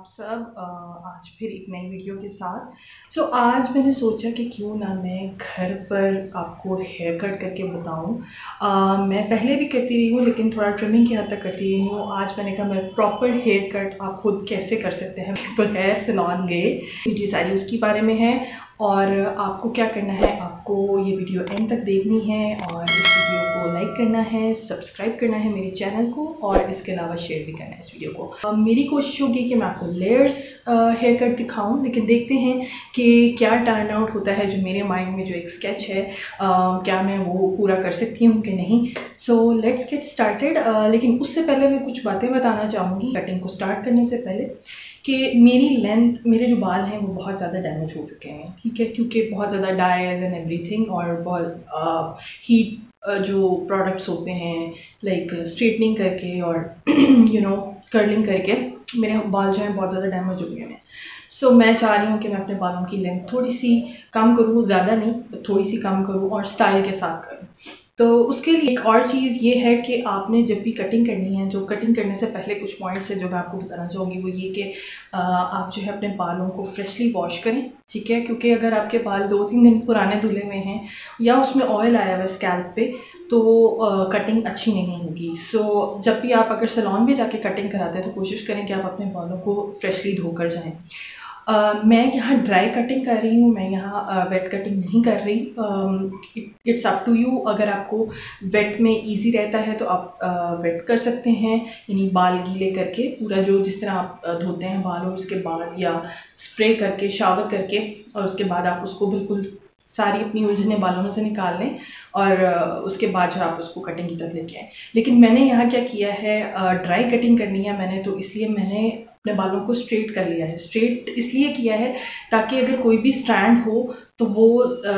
आप सब आज फिर एक नई वीडियो के साथ। आज मैंने सोचा कि क्यों ना मैं घर पर आपको हेयर कट करके बताऊं। मैं पहले भी करती रही हूँ लेकिन थोड़ा ट्रिमिंग की हद तक करती रही हूँ। आज मैंने कहा मैं प्रॉपर हेयर कट आप खुद कैसे कर सकते हैं बगैर सैलून गए। वीडियो सारी उसके बारे में है और आपको क्या करना है, आपको ये वीडियो एंड तक देखनी है और इस वीडियो को लाइक करना है, सब्सक्राइब करना है मेरे चैनल को और इसके अलावा शेयर भी करना है इस वीडियो को। मेरी कोशिश होगी कि मैं आपको लेयर्स हेयर कट दिखाऊं, लेकिन देखते हैं कि क्या टर्न आउट होता है। जो मेरे माइंड में जो एक स्केच है क्या मैं वो पूरा कर सकती हूँ कि नहीं। So let's get started. लेकिन उससे पहले मैं कुछ बातें बताना चाहूँगी कटिंग को स्टार्ट करने से पहले कि मेरी लेंथ, मेरे जो बाल हैं वो बहुत ज़्यादा डैमेज हो चुके हैं, ठीक है, क्योंकि बहुत ज़्यादा डाइज एंड एवरीथिंग और बहुत हीट जो प्रोडक्ट्स होते हैं लाइक स्ट्रेटनिंग करके और यू नो कर्लिंग करके मेरे बाल जो हैं बहुत ज़्यादा डैमेज हो गए हैं। सो मैं चाह रही हूँ कि मैं अपने बालों की लेंथ थोड़ी सी कम करूँ, ज़्यादा नहीं, थोड़ी सी कम करूँ और स्टाइल के साथ करूँ। तो उसके लिए एक और चीज़ ये है कि आपने जब भी कटिंग करनी है, जो कटिंग करने से पहले कुछ पॉइंट्स हैं जो मैं आपको बताना चाहूँगी, वो ये कि आप जो है अपने बालों को फ्रेशली वॉश करें, ठीक है, क्योंकि अगर आपके बाल 2-3 दिन पुराने धुले हुए हैं या उसमें ऑयल आया हुआ है स्कैल्प पे तो कटिंग अच्छी नहीं होगी। सो जब भी आप अगर सैलून भी जाके कटिंग कराते हैं तो कोशिश करें कि आप अपने बालों को फ्रेशली धोकर जाएँ। मैं यहाँ ड्राई कटिंग कर रही हूँ, मैं यहाँ वेट कटिंग नहीं कर रही। It's up to you. अगर आपको वेट में इजी रहता है तो आप वेट कर सकते हैं, यानी बाल गीले करके पूरा जो जिस तरह आप धोते हैं बाल और उसके बाद, या स्प्रे करके शावर करके और उसके बाद आप उसको बिल्कुल सारी अपनी उलझने बालों में से निकाल लें और उसके बाद जो आप उसको कटिंग की तरफ लेके आएँ। लेकिन मैंने यहाँ क्या किया है, ड्राई कटिंग करनी है मैंने, तो इसलिए मैंने अपने बालों को स्ट्रेट कर लिया है। स्ट्रेट इसलिए किया है ताकि अगर कोई भी स्ट्रैंड हो तो वो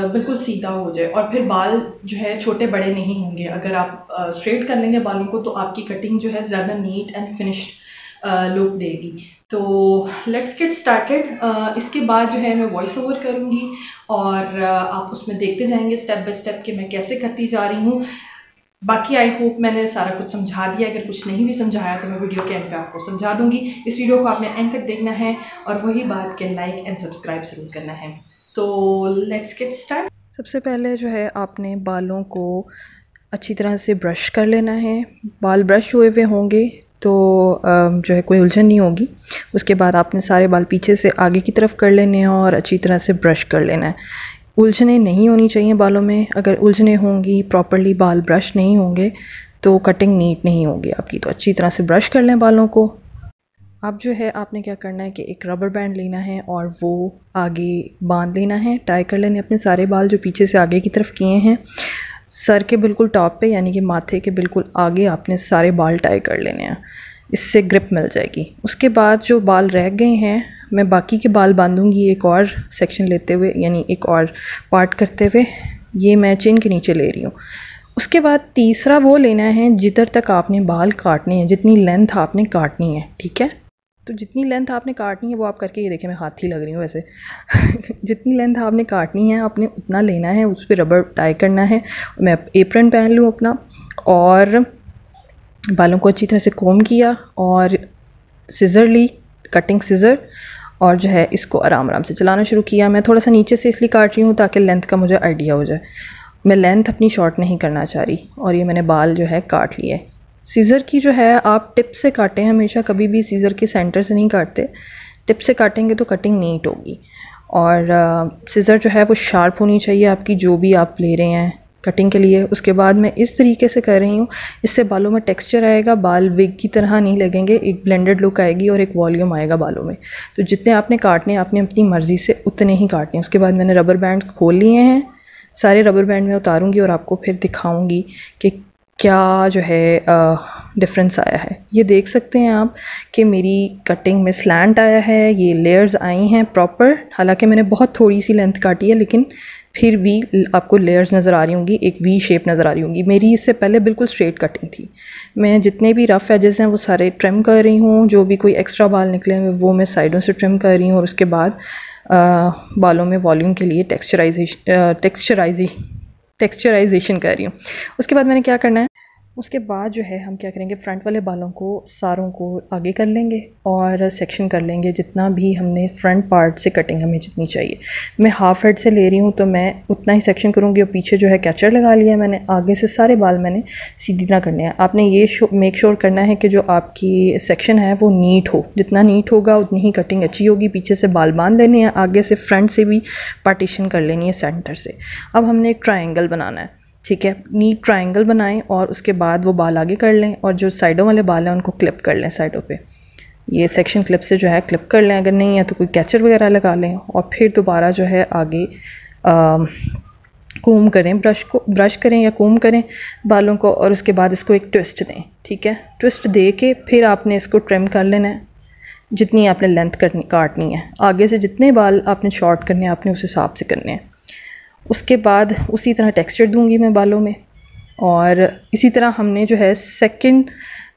बिल्कुल सीधा हो जाए और फिर बाल जो है छोटे बड़े नहीं होंगे। अगर आप स्ट्रेट कर लेंगे बालों को तो आपकी कटिंग जो है ज़्यादा नीट एंड फिनिश्ड लुक देगी। तो लेट्स गेट स्टार्टेड। इसके बाद जो है मैं वॉइस ओवर करूँगी और आप उसमें देखते जाएंगे स्टेप बाय स्टेप कि मैं कैसे करती जा रही हूँ। बाकी आई होप मैंने सारा कुछ समझा दिया। अगर कुछ नहीं भी समझाया तो मैं वीडियो के एंड पे आपको समझा दूंगी। इस वीडियो को आपने एंड तक देखना है और वही बात के लाइक एंड सब्सक्राइब ज़रूर करना है। तो लेट्स गेट स्टार्ट। सबसे पहले जो है आपने बालों को अच्छी तरह से ब्रश कर लेना है। बाल ब्रश हुए हुए होंगे तो जो है कोई उलझन नहीं होगी। उसके बाद आपने सारे बाल पीछे से आगे की तरफ कर लेने हैं और अच्छी तरह से ब्रश कर लेना है। उलझने नहीं होनी चाहिए बालों में। अगर उलझने होंगी, प्रॉपरली बाल ब्रश नहीं होंगे तो कटिंग नीट नहीं होगी आपकी। तो अच्छी तरह से ब्रश कर लें बालों को। अब जो है आपने क्या करना है कि एक रबर बैंड लेना है और वो आगे बांध लेना है, टाई कर लेने अपने सारे बाल जो पीछे से आगे की तरफ किए हैं। सर के बिल्कुल टॉप पे यानी कि माथे के बिल्कुल आगे आपने सारे बाल टाई कर लेने हैं, इससे ग्रिप मिल जाएगी। उसके बाद जो बाल रह गए हैं मैं बाकी के बाल बांधूंगी एक और सेक्शन लेते हुए, यानी एक और पार्ट करते हुए। ये मैं चिन के नीचे ले रही हूँ। उसके बाद तीसरा वो लेना है जिधर तक आपने बाल काटने हैं, जितनी लेंथ आपने काटनी है, ठीक है। तो जितनी लेंथ आपने काटनी है वो आप करके, ये देखिए मैं हाथ ही लग रही हूँ वैसे जितनी लेंथ आपने काटनी है आपने उतना लेना है, उस पर रबर टाई करना है। मैं एप्रन पहन लूँ अपना और बालों को अच्छी तरह से कोम किया और सिज़र ली, कटिंग सिज़र, और जो है इसको आराम आराम से चलाना शुरू किया। मैं थोड़ा सा नीचे से इसलिए काट रही हूँ ताकि लेंथ का मुझे आइडिया हो जाए। मैं लेंथ अपनी शॉर्ट नहीं करना चाह रही। और ये मैंने बाल जो है काट लिए। सीज़र की जो है आप टिप से काटें हमेशा, कभी भी सीज़र के सेंटर से नहीं काटते। टिप से काटेंगे तो कटिंग नीट होगी। और सीज़र जो है वो शार्प होनी चाहिए आपकी, जो भी आप ले रहे हैं कटिंग के लिए। उसके बाद मैं इस तरीके से कर रही हूँ, इससे बालों में टेक्सचर आएगा, बाल विग की तरह नहीं लगेंगे, एक ब्लेंडेड लुक आएगी और एक वॉल्यूम आएगा बालों में। तो जितने आपने काटने आपने अपनी मर्ज़ी से उतने ही काटने। उसके बाद मैंने रबर बैंड खोल लिए हैं, सारे रबर बैंड में उतारूँगी और आपको फिर दिखाऊँगी कि क्या जो है डिफरेंस आया है। ये देख सकते हैं आप कि मेरी कटिंग में स्लैंट आया है, ये लेयर्स आई हैं प्रॉपर। हालांकि मैंने बहुत थोड़ी सी लेंथ काटी है लेकिन फिर भी आपको लेयर्स नज़र आ रही होंगी, एक वी शेप नज़र आ रही होंगी। मेरी इससे पहले बिल्कुल स्ट्रेट कटिंग थी। मैं जितने भी रफ़ एजेस हैं वो सारे ट्रिम कर रही हूँ, जो भी कोई एक्स्ट्रा बाल निकले हैं वो मैं साइडों से ट्रिम कर रही हूँ। और उसके बाद बालों में वॉल्यूम के लिए टेक्स्चराइजेशन कर रही हूँ। उसके बाद मैंने क्या करना है, उसके बाद जो है हम क्या करेंगे, फ्रंट वाले बालों को सारों को आगे कर लेंगे और सेक्शन कर लेंगे जितना भी हमने फ्रंट पार्ट से कटिंग हमें जितनी चाहिए। मैं हाफ हेड से ले रही हूँ तो मैं उतना ही सेक्शन करूँगी और पीछे जो है कैचर लगा लिया मैंने, आगे से सारे बाल मैंने सीधी ना करने हैं। आपने ये मेक श्योर करना है कि जो आपकी सेक्शन है वो नीट हो, जितना नीट होगा उतनी ही कटिंग अच्छी होगी। पीछे से बाल बांध लेने हैं, आगे से फ्रंट से भी पार्टीशन कर लेनी है सेंटर से। अब हमने एक ट्रायंगल बनाना है, ठीक है, नीट ट्रायंगल बनाएं और उसके बाद वो बाल आगे कर लें और जो साइडों वाले बाल हैं उनको क्लिप कर लें साइडों पे। ये सेक्शन क्लिप से जो है क्लिप कर लें, अगर नहीं है तो कोई कैचर वगैरह लगा लें और फिर दोबारा जो है आगे कूम करें, ब्रश करें या कूम करें बालों को और उसके बाद इसको एक ट्विस्ट दें, ठीक है। ट्विस्ट दे के फिर आपने इसको ट्रिम कर लेना है जितनी आपने लेंथ काटनी है। आगे से जितने बाल आपने शॉर्ट करने हैं आपने उस हिसाब से करने हैं। उसके बाद उसी तरह टेक्सचर दूंगी मैं बालों में और इसी तरह हमने जो है सेकंड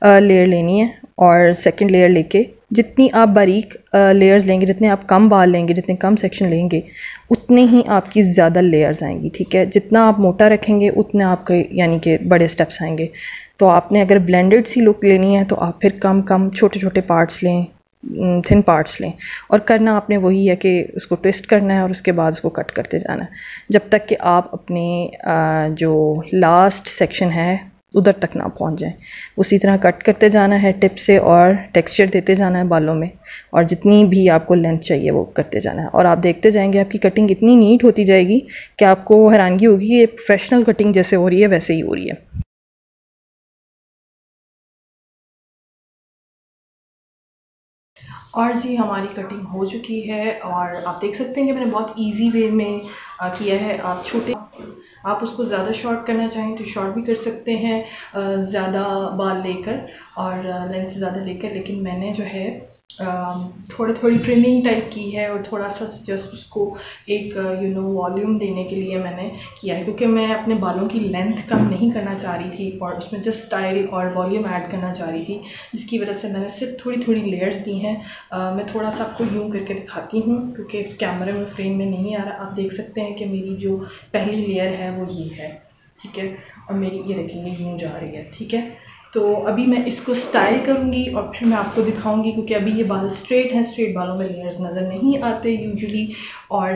लेयर लेनी है और सेकंड लेयर लेके जितनी आप बारीक लेयर्स लेंगे, जितने आप कम बाल लेंगे, जितने कम सेक्शन लेंगे उतने ही आपकी ज़्यादा लेयर्स आएंगी, ठीक है। जितना आप मोटा रखेंगे उतने आपके यानी कि बड़े स्टेप्स आएंगे। तो आपने अगर ब्लेंडेड सी लुक लेनी है तो आप फिर कम कम छोटे छोटे पार्ट्स लें, थिन पार्ट्स लें और करना आपने वही है कि उसको ट्विस्ट करना है और उसके बाद उसको कट करते जाना है जब तक कि आप अपने जो लास्ट सेक्शन है उधर तक ना पहुंच जाएं। उसी तरह कट करते जाना है टिप से और टेक्सचर देते जाना है बालों में और जितनी भी आपको लेंथ चाहिए वो करते जाना है और आप देखते जाएंगे आपकी कटिंग इतनी नीट होती जाएगी कि आपको हैरानगी होगी कि ये प्रोफेशनल कटिंग जैसे हो रही है वैसे ही हो रही है। और जी हमारी कटिंग हो चुकी है और आप देख सकते हैं कि मैंने बहुत इजी वे में किया है। आप छोटे आप उसको ज़्यादा शॉर्ट करना चाहें तो शॉर्ट भी कर सकते हैं ज़्यादा बाल लेकर और लेंथ ज़्यादा लेकर, लेकिन मैंने जो है थोड़ी ट्रिमिंग टाइप की है और थोड़ा सा जस्ट उसको एक यू नो वॉल्यूम देने के लिए मैंने किया है क्योंकि मैं अपने बालों की लेंथ कम नहीं करना चाह रही थी और उसमें जस्ट स्टाइल और वॉल्यूम ऐड करना चाह रही थी, जिसकी वजह से मैंने सिर्फ थोड़ी लेयर्स दी हैं। मैं थोड़ा सा आपको यूं करके दिखाती हूँ क्योंकि कैमरे में फ्रेम में नहीं आ रहा। आप देख सकते हैं कि मेरी जो पहली लेयर है वो ये है, ठीक है, और मेरी ये देखेंगे यूँ जा रही है, ठीक है। तो अभी मैं इसको स्टाइल करूँगी और फिर मैं आपको दिखाऊंगी क्योंकि अभी ये बाल स्ट्रेट हैं, स्ट्रेट बालों में लेयर्स नज़र नहीं आते यूजुअली और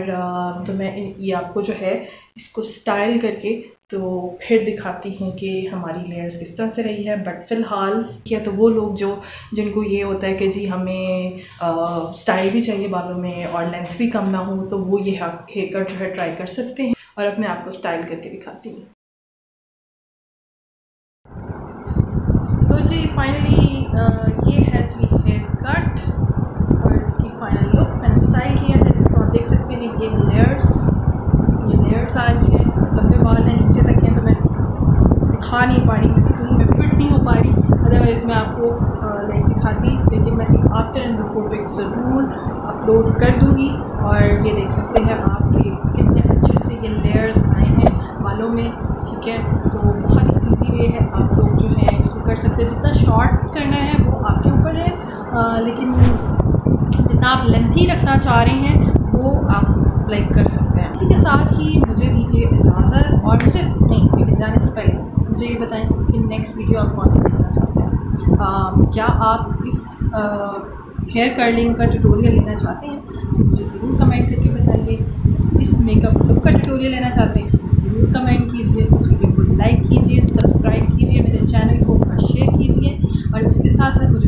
तो मैं ये आपको जो है इसको स्टाइल करके तो फिर दिखाती हूँ कि हमारी लेयर्स किस तरह से रही है। बट फ़िलहाल क्या तो वो लोग जो जिनको ये होता है कि जी हमें स्टाइल भी चाहिए बालों में और लेंथ भी कम ना हो तो वो ये हेयर कट जो है ट्राई कर सकते हैं और अब मैं आपको स्टाइल करके दिखाती हूँ। जी फाइनली ये है जी हेयर कट और इसकी फाइनल लुक मैंने स्टाइल किया है। इसको आप देख सकते हैं ये लेयर्स आ रही हैं, लंबे बाल हैं नीचे तक हैं तो मैं दिखा नहीं पा रही, स्क्रीन में फिट नहीं हो पा रही, अदरवाइज़ मैं आपको लाइक दिखाती, लेकिन मैं एक आफ्टर एंड बिफोर पिक ज़रूर अपलोड कर दूँगी। और ये देख सकते हैं आपके कितने अच्छे से ये लेयर्स आए हैं बालों में, ठीक है। तो बहुत ही ईजी वे है, आप लोग जो है कर सकते हैं। जितना शॉर्ट करना है वो आपके ऊपर है लेकिन जितना आप लेंथी रखना चाह रहे हैं वो आप लाइक कर सकते हैं। इसी के साथ ही मुझे दीजिए इजाज़त और मुझे नहीं जाने से पहले मुझे ये बताएं कि नेक्स्ट वीडियो आप कौन सी देखना चाहते हैं। क्या आप इस हेयर कर्लिंग का ट्यूटोरियल लेना चाहते हैं तो मुझे ज़रूर कमेंट करके बताइए। इस मेकअप लुक का ट्यूटोरियल लेना चाहते हैं ज़रूर कमेंट कीजिए, इस वीडियो को लाइक कीजिए, सब्सक्राइब कीजिए, मेरे चैनल को शेयर कीजिए और इसके साथ साथ